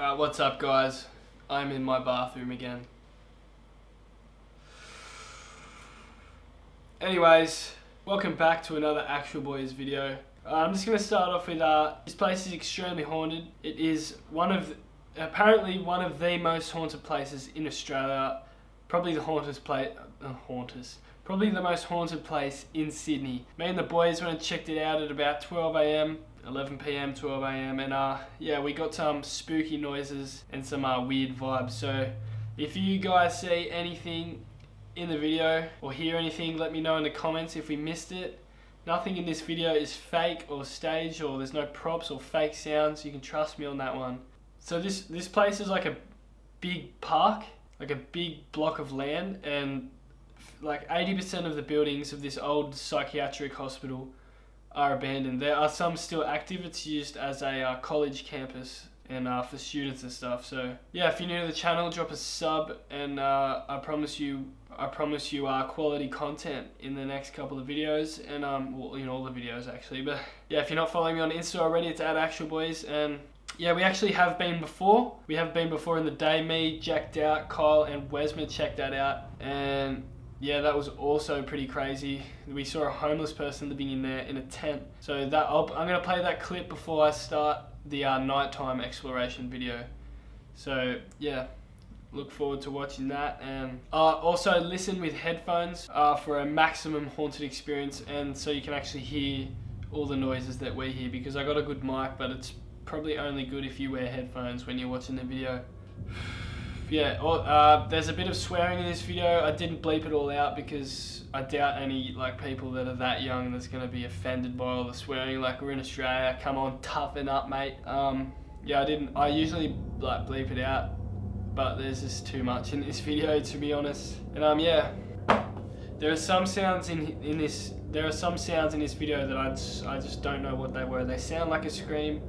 Alright, what's up guys? I'm in my bathroom again. Anyways, welcome back to another Actual Boys video. I'm just going to start off with, this place is extremely haunted. It is apparently one of the most haunted places in Australia. Probably the most haunted place in Sydney. Me and the boys went and checked it out at about 12 a.m. 11 p.m, 12 a.m, and yeah, we got some spooky noises and some weird vibes. So if you guys see anything in the video or hear anything, let me know in the comments if we missed it. Nothing in this video is fake or staged, or there's no props or fake sounds. You can trust me on that one. So this place is like a big park, like a big block of land, and like 80% of the buildings of this old psychiatric hospital are abandoned. There are some still active. It's used as a college campus and for students and stuff. So yeah, if you're new to the channel, drop a sub, and I promise you quality content in the next couple of videos, and well, in all the videos actually. But yeah, if you're not following me on Insta already, it's @actualboys, and yeah, we actually have been before. We have been before in the day. Me, Jack Doubt, Kyle, and Wesma checked that out, and yeah, that was also pretty crazy. We saw a homeless person living in there in a tent. So that I'm gonna play that clip before I start the nighttime exploration video. So yeah, look forward to watching that, and also listen with headphones for a maximum haunted experience, and so you can actually hear all the noises that we hear, because I got a good mic, but it's probably only good if you wear headphones when you're watching the video. Yeah, there's a bit of swearing in this video. I didn't bleep it all out because I doubt any people that are that young that's gonna be offended by all the swearing. Like, we're in Australia, come on, toughen up, mate. Yeah, I usually bleep it out, but there's just too much in this video, to be honest. And yeah, there are some sounds in this video that I just don't know what they were. They sound like a scream.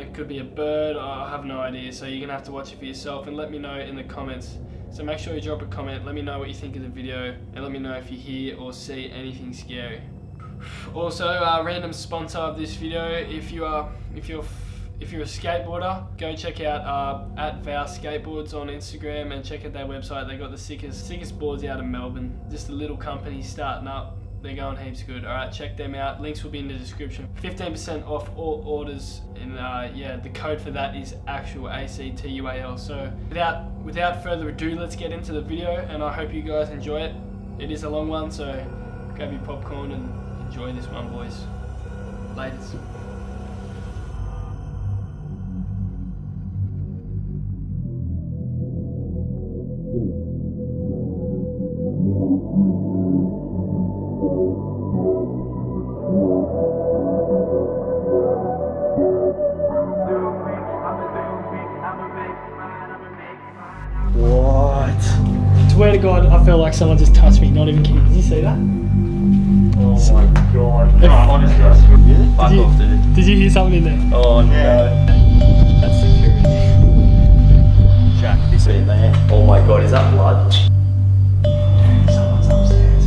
It could be a bird, I have no idea, so you're going to have to watch it for yourself and let me know in the comments. So make sure you drop a comment, let me know what you think of the video, and let me know if you hear or see anything scary. Also, random sponsor of this video, if you're a skateboarder, go check out @Vow Skateboards on Instagram, and check out their website. They got the sickest boards out of Melbourne. Just a little company starting up. They're going heaps good. Alright, check them out. Links will be in the description. 15% off all orders, and yeah, the code for that is actual ACTUAL. So without further ado, let's get into the video, and I hope you guys enjoy it. It is a long one, so grab your popcorn and enjoy this one, boys. Laters. Felt like someone just touched me, not even kidding. Did you see that? Oh my god. No, honestly, I couldn't hear it. Fuck off, dude. Did you hear something in there? Oh no. That's security. Jack, you see it there? Oh my god, is that blood? Dude, someone's upstairs.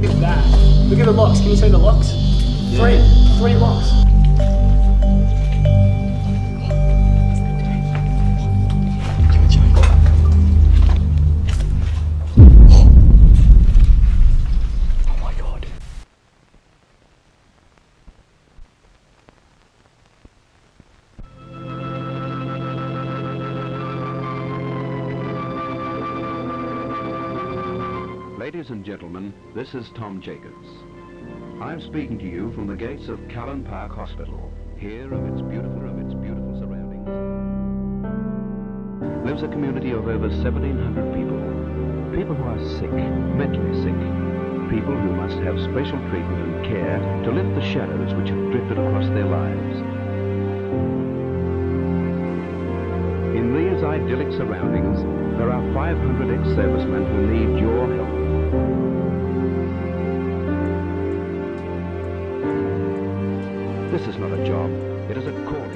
Look at that. Look at the locks. Can you see the locks? Yeah. Three locks. Ladies and gentlemen, this is Tom Jacobs. I'm speaking to you from the gates of Callan Park Hospital. Here, of its beautiful surroundings, lives a community of over 1,700 people. People who are sick, mentally sick. People who must have special treatment and care to lift the shadows which have drifted across their lives. In these idyllic surroundings, there are 500 ex-servicemen who need your help. This is not a job, it is a calling.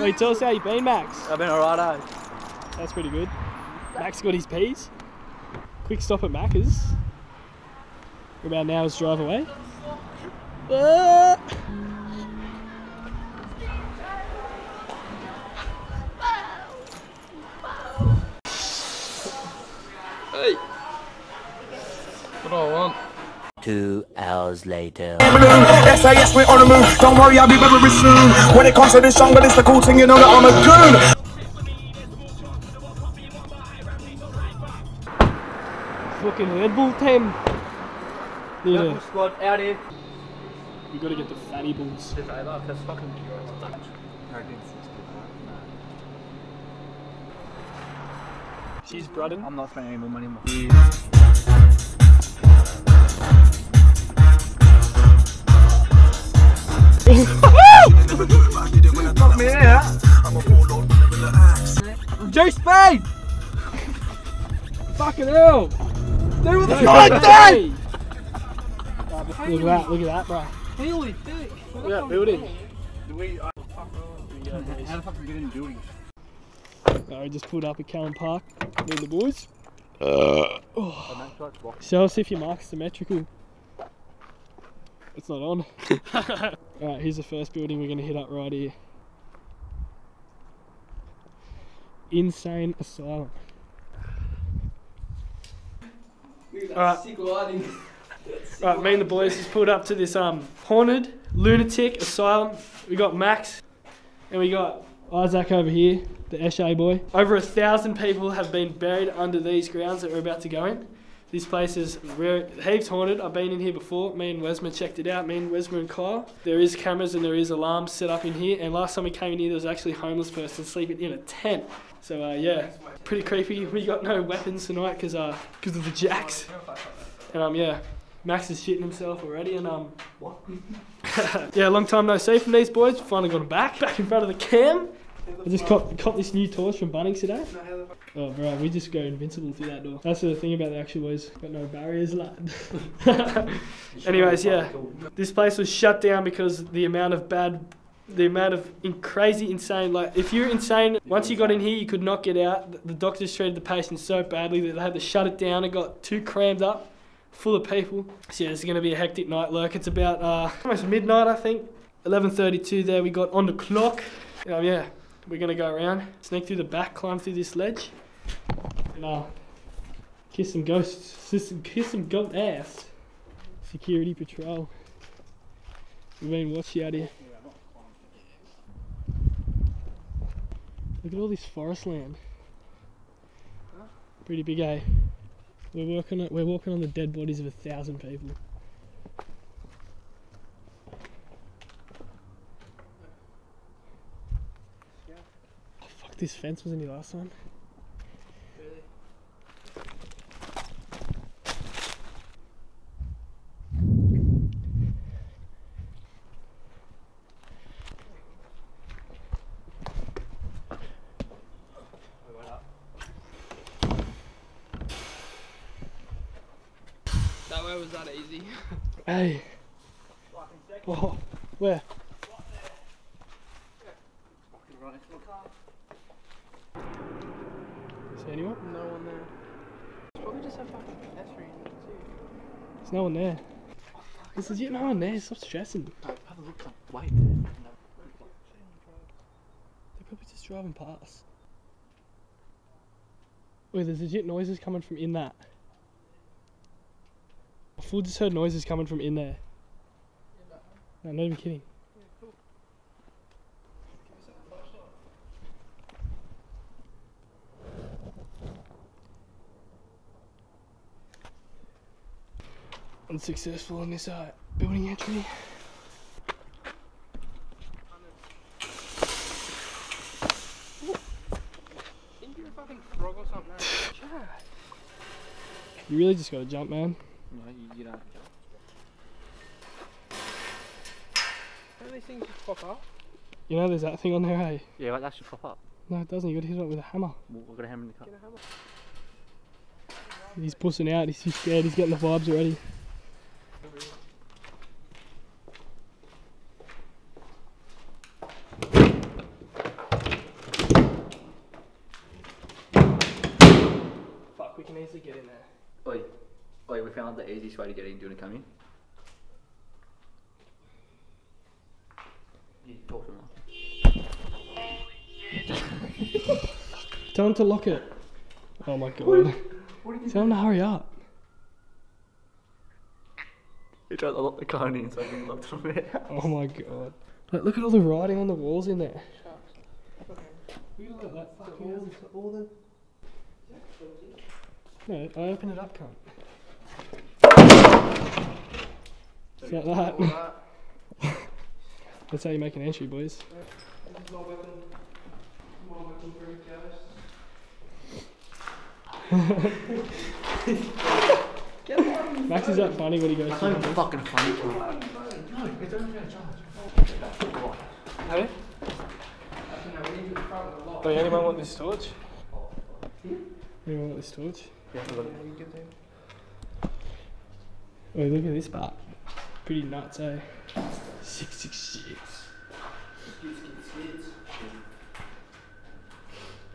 Wait, tell us how you been, Max. I've been alright, eh? That's pretty good. Max got his peas. Quick stop at Macca's. We're about an hour's drive away. Hey! What do I want? 2 hours later. Yes, sir, yes, we're on the move. Don't worry, I'll be back very soon. When it comes to this song, but it's the cool thing, you know that I'm a goon. Fucking Red Bull team. Yeah. Red Bull squad out here. We gotta get the fatty balls. That's fucking cheers, Brudden. I'm not spending any more money on my Joe Spade! Fucking hell! Dude, what the fuck day! Look at that, bro. Feel it, dude. Look at that building. How the fuck do we get in the building? Alright, just pulled up at Callan Park with the boys. Show us if your mark's symmetrical. It's not on. Alright, here's the first building we're gonna hit up right here. Insane asylum. Alright, sick lighting. Right, me and the boys just pulled up to this haunted lunatic asylum. We got Max and we got Isaac over here, the SA boy. Over 1,000 people have been buried under these grounds that we're about to go in. This place is heaps haunted. I've been in here before. Me and Wesma checked it out. Me and Wesma and Kyle. There is cameras and there is alarms set up in here. And last time we came in here, there was actually a homeless person sleeping in a tent. So yeah, pretty creepy. We got no weapons tonight because of the jacks. And yeah. Max is shitting himself already, and what? Yeah, long time no see from these boys. Finally got him back in front of the cam. I just caught this new torch from Bunnings today. Oh, bro, we just go invincible through that door. That's the thing about the Actual Boys. Got no barriers, lad. Anyways, yeah, this place was shut down because the amount of crazy insane, like if you're insane, once you got in here you could not get out. The doctors treated the patient so badly that they had to shut it down. It got too crammed up, full of people. So yeah, it's going to be a hectic night, lurk. It's about almost midnight, I think. 11:32 there, we got on the clock. Yeah, we're going to go around, sneak through the back, climb through this ledge, and kiss some ghosts, kiss some ghost ass. Security patrol. We've been watching out here. Look at all this forest land. Pretty big, eh? We're walking on the dead bodies of 1,000 people. Oh fuck, this fence was in your last one. Was that easy? Hey. Oh, where? See anyone? No one there. It's probably just a fucking pedestrian too. There's no one there. Oh, this is yet no one there. Stop stressing. No, have a look. Wait. They're probably just driving past. Wait, there's legit noises coming from in that. I full just heard noises coming from in there. No, I'm not even kidding. Yeah, cool. Unsuccessful on this building entry. Think you're a fucking frog or something. Sure. You really just gotta jump, man. No, you don't. Don't these things just pop up? You know there's that thing on there, hey? Yeah, but that should pop up. No, it doesn't. You got to hit it up with a hammer. We've got a hammer in the car. He's pushing out. He's scared. He's getting the vibes already. can easily get in there. Oi, oi, we found the easiest way to get in. Do you want to come in? You talk to him. Tell him to lock it. Oh my god. What did you Tell him to hurry up. He tried to lock the cone in so he can lock it from there. Oh my god. Look at all the writing on the walls in there. No, I open it up, cunt. It's like that. That's how you make an entry, boys. This is my weapon. My weapon brute. Max is that funny when he goes. That's not even fucking funny. No, it's only going to charge. Have you? Wait, anyone want this torch? Anyone want this torch? Yeah, oh, look at this part. Pretty nuts, eh? 666.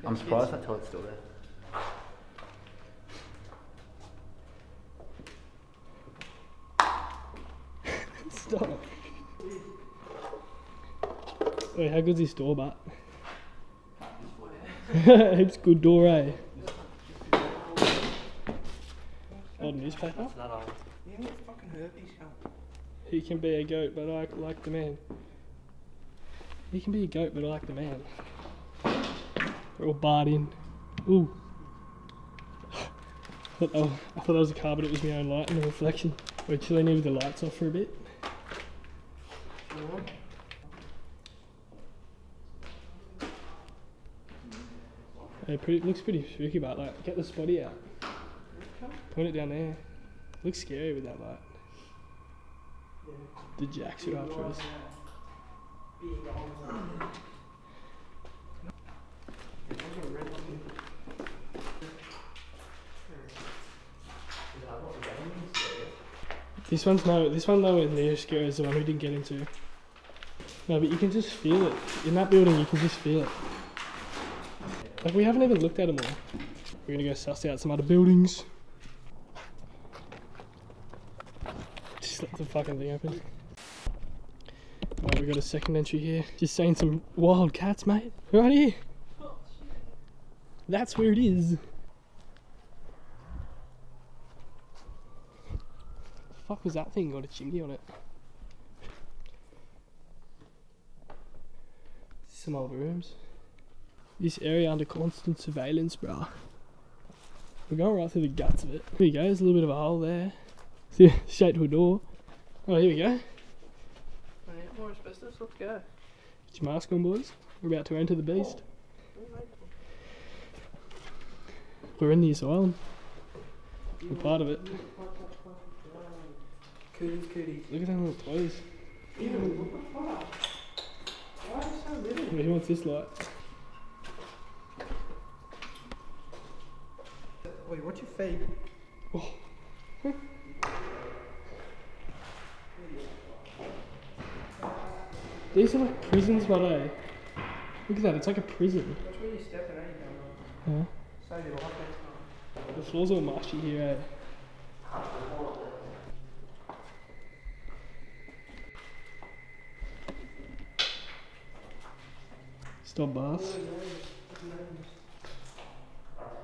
I'm surprised that torch's still there. Stop. Wait, how good's this door, but? It's good door, eh? Old newspaper. He can be a goat, but I like the man. He can be a goat, but I like the man. We're all barred in. Ooh. I thought that was a car, but it was my own light and the reflection. We're chilling here with the lights off for a bit. It looks pretty spooky, but like, get the spotty out. Point it down there. Looks scary with that light. Yeah. The jacks are after us. This one nowhere near as scary as the one we didn't get into. No, but you can just feel it. In that building, you can just feel it. Like, we haven't even looked at them all. We're gonna go suss out some other buildings. Just let the fucking thing open. Alright, we got a second entry here. Just seen some wild cats, mate. Right here. That's where it is. The fuck was that thing? Got a chimney on it. Some old rooms. This area under constant surveillance, bruh. We're going right through the guts of it. Here we go, there's a little bit of a hole there. Straight to a door. Oh, here we go. Right, more asbestos, let's go. Get your mask on, boys. We're about to enter the beast. Oh. We're in the asylum. We're part of it. Cooties, cooties. Look at that little toys. Why is it so little? Who wants this light? Wait, what's your feet? Oh. These are like prisons, but eh? Look at that, it's like a prison. That's where you step in, eh? Huh? So you like it. The floor's all marshy here, eh? Stop, boss.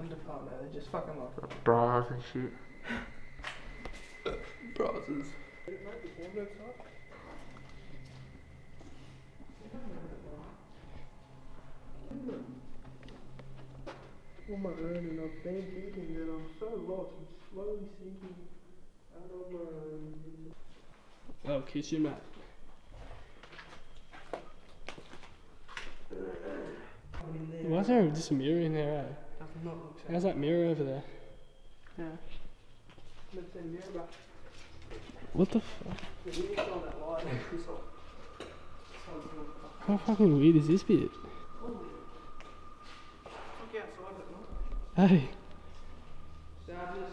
Department, they're just fucking like bras and shit. Brasses. All my earning, I've been thinking that I'm so lost and slowly sinking out of my own. I'll kiss you, mate. Why is there just a mirror in there, eh? How's that mirror over there? Yeah. What the fuck? How fucking weird is this bit? Hey. Sadness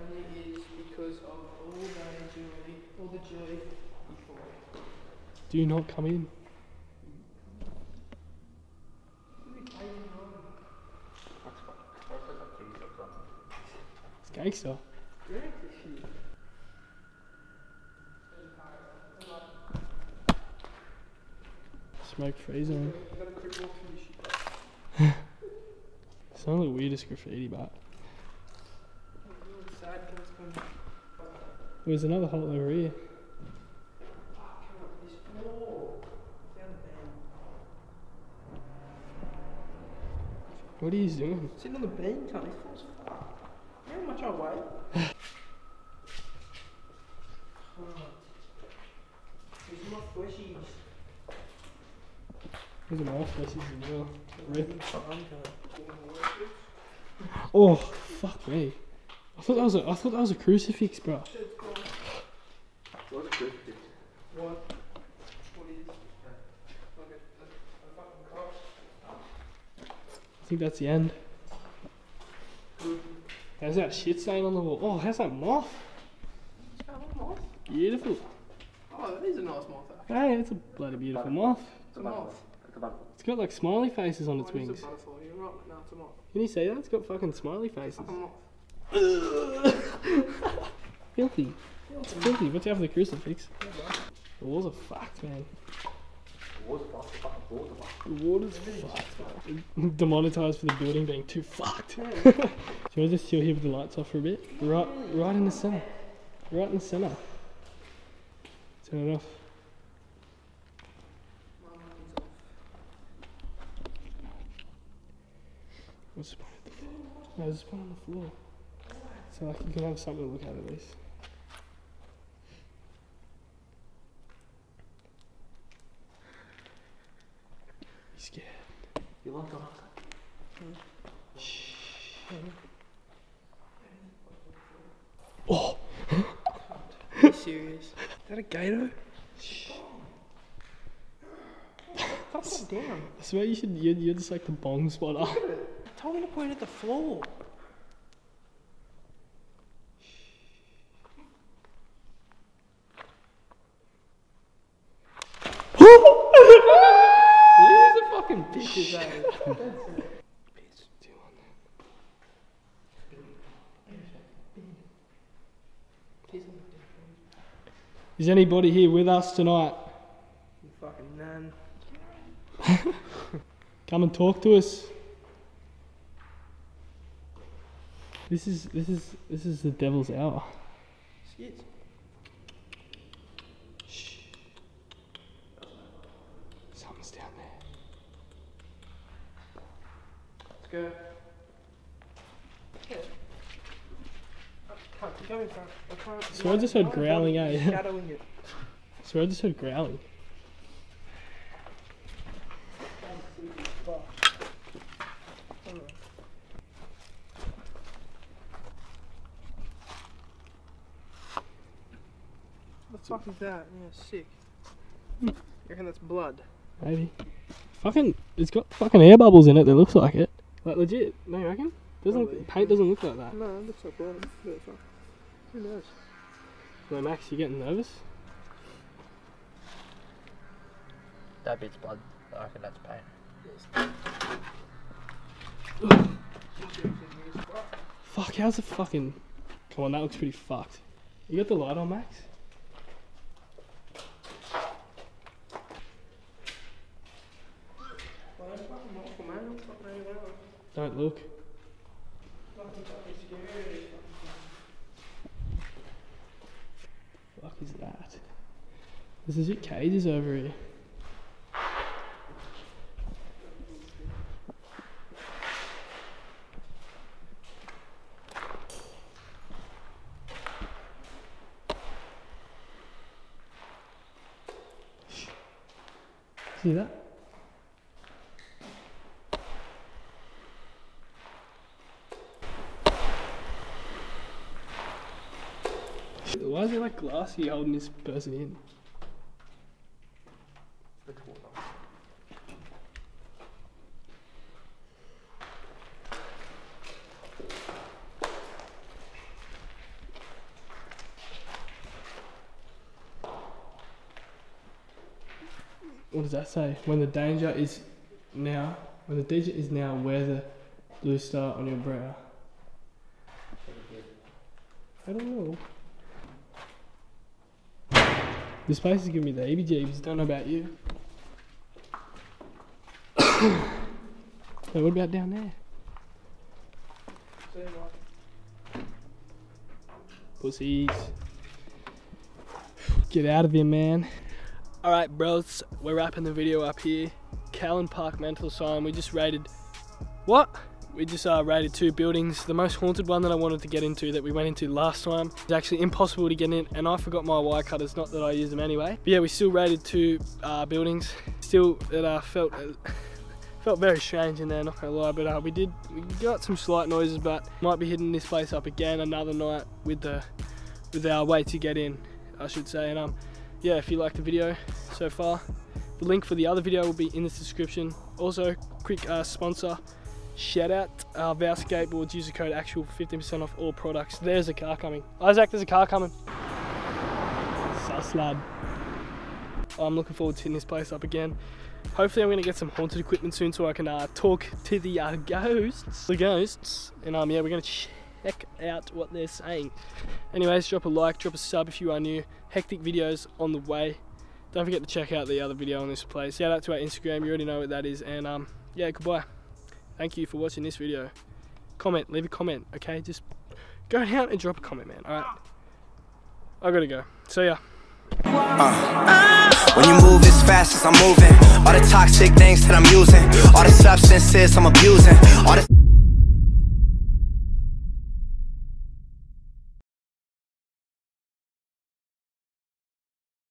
only is because of all the joy before. Do not come in. think so. Smoke free zone. It's not the weirdest graffiti, but there's another hole over here. What are you doing? Sitting on the bean, cunt. He's full as fuck. You know how much I weigh? These are my fleshies. These are my fleshies as well. Rip. Oh, fuck me. I thought that was a crucifix, bro. What's a crucifix? What? I think that's the end. There's that shit stain on the wall. Oh, how's that moth? Is that a moth? Beautiful. Oh, that is a nice moth, actually. Hey, it's a bloody beautiful moth. It's a moth. It's got like smiley faces on its wings. Can you see that? It's got fucking smiley faces. Filthy. It's filthy. What's out for the crucifix? The walls are fucked, man. The water's fucked. Demonetized for the building being too fucked. Do you want to just chill here with the lights off for a bit? Right in the center. Right in the center. Turn it off. What's the point of the floor? No, there's one on the floor. So like you can have something to look at least. Scared. You locked on. Shh. Oh! Are you serious? Is that a gator? Shh. That's down. I swear you should. You're just like the bong spotter. Look at it. I told me to point at the floor. Bitches out of it. Is anybody here with us tonight? You fucking nan. Come and talk to us. This is the devil's hour. Shit. Shh. Something's down there. Go. Yeah. I can't. So I just heard growling, eh? So I just heard growling. What the fuck is that? Yeah, sick. You reckon that's blood? Maybe. Fucking, it's got fucking air bubbles in it that looks like it. Like legit, no you reckon? Paint doesn't look like that. No, it looks like blood. Who knows? No, Max, you getting nervous? That bit's blood. I reckon that's paint. Fuck, how's the fucking... Come on, that looks pretty fucked. You got the light on, Max? Don't look. Fuck is that? There's legit cages over here. See that? Why is it like glassy holding this person in? What does that say? When the danger is now, when the danger is now, wear the blue star on your brow. I don't know. This place is giving me the heebie-jeebies. Don't know about you. So what about down there? Pussies. Get out of here, man. Alright, bros. We're wrapping the video up here. Callan Park Mental Asylum. We just raided... What? We just raided 2 buildings. The most haunted one that I wanted to get into, that we went into last time, is actually impossible to get in, and I forgot my wire cutters, not that I use them anyway. But yeah, we still raided 2 buildings. Still, it felt very strange in there, not gonna lie, but we got some slight noises, but might be hitting this place up again another night with our way to get in, I should say. And yeah, if you liked the video so far, the link for the other video will be in the description. Also, quick sponsor shout out, Vow Skateboards, use the code ACTUAL for 15% off all products. There's a car coming. Isaac, there's a car coming. Sus lad. I'm looking forward to hitting this place up again. Hopefully I'm going to get some haunted equipment soon so I can talk to the ghosts. And yeah, we're going to check out what they're saying. Anyways, drop a like, drop a sub if you are new. Hectic videos on the way. Don't forget to check out the other video on this place. Shout out to our Instagram, you already know what that is. And yeah, goodbye. Thank you for watching this video. Comment, leave a comment, okay? Just go down and drop a comment, man. All right, I gotta go. See ya. When you move as fast as I'm moving, all the toxic things that I'm using, all the substances I'm abusing, all the